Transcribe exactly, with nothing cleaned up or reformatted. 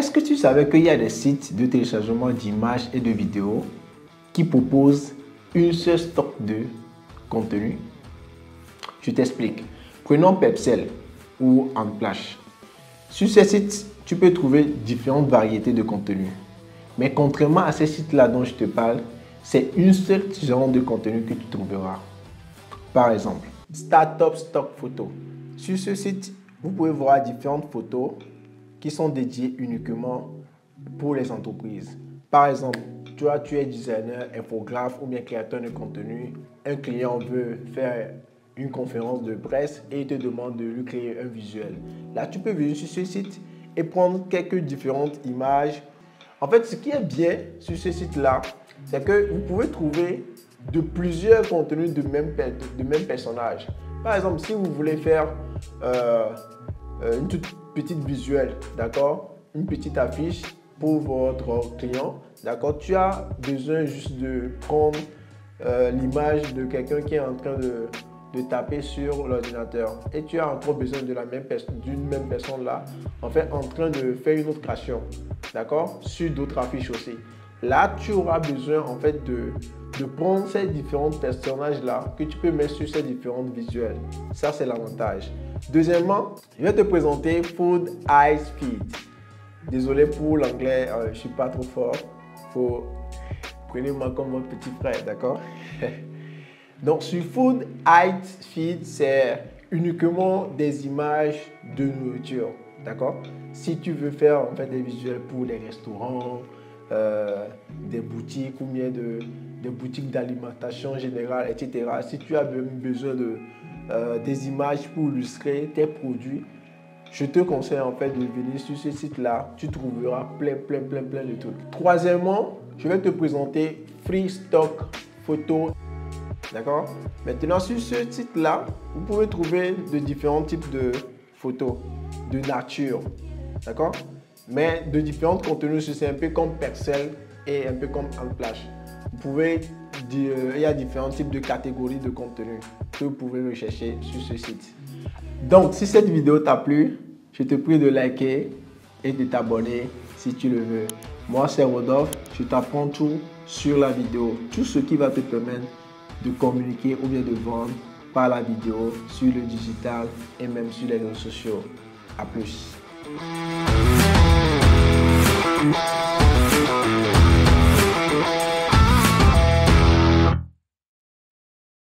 Est-ce que tu savais qu'il y a des sites de téléchargement d'images et de vidéos qui proposent une seule stock de contenu? Je t'explique. Prenons Pexels ou Unsplash. Sur ces sites, tu peux trouver différentes variétés de contenu. Mais contrairement à ces sites-là dont je te parle, c'est une seule genre de contenu que tu trouveras. Par exemple, Startup Stock Photos. Sur ce site, vous pouvez voir différentes photos qui sont dédiées uniquement pour les entreprises. Par exemple, toi, tu es designer, infographe ou bien créateur de contenu. Un client veut faire une conférence de presse et il te demande de lui créer un visuel. Là, tu peux venir sur ce site et prendre quelques différentes images. En fait, ce qui est bien sur ce site-là, c'est que vous pouvez trouver de plusieurs contenus de même, de même personnage. Par exemple, si vous voulez faire euh, une toute petite visuelle, d'accord, une petite affiche pour votre client, d'accord, tu as besoin juste de prendre euh, l'image de quelqu'un qui est en train de, de taper sur l'ordinateur et tu as encore besoin de la même d'une même personne là, en fait, en train de faire une autre création, d'accord, sur d'autres affiches aussi. Là, tu auras besoin en fait de de prendre ces différents personnages-là que tu peux mettre sur ces différents visuels. Ça, c'est l'avantage. Deuxièmement, je vais te présenter Foodiesfeed. Désolé pour l'anglais, euh, je ne suis pas trop fort. Faut... Prenez-moi comme mon petit frère, d'accord? Donc, sur Foodiesfeed, c'est uniquement des images de nourriture, d'accord? Si tu veux faire en fait des visuels pour les restaurants, Euh, des boutiques ou bien de, des boutiques d'alimentation générale, et cetera. Si tu as besoin de, euh, des images pour illustrer tes produits, je te conseille en fait de venir sur ce site-là. Tu trouveras plein, plein, plein, plein de trucs. Troisièmement, je vais te présenter Free Stock Photos. D'accord? Maintenant, sur ce site-là, vous pouvez trouver de différents types de photos, de nature. D'accord? Mais de différents contenus, c'est un peu comme Pexels et un peu comme Unsplash. Vous pouvez dire, il y a différents types de catégories de contenus que vous pouvez rechercher sur ce site. Donc, si cette vidéo t'a plu, je te prie de liker et de t'abonner si tu le veux. Moi, c'est Rodolphe, je t'apprends tout sur la vidéo, tout ce qui va te permettre de communiquer ou bien de vendre par la vidéo, sur le digital et même sur les réseaux sociaux. À plus. We'll be right back.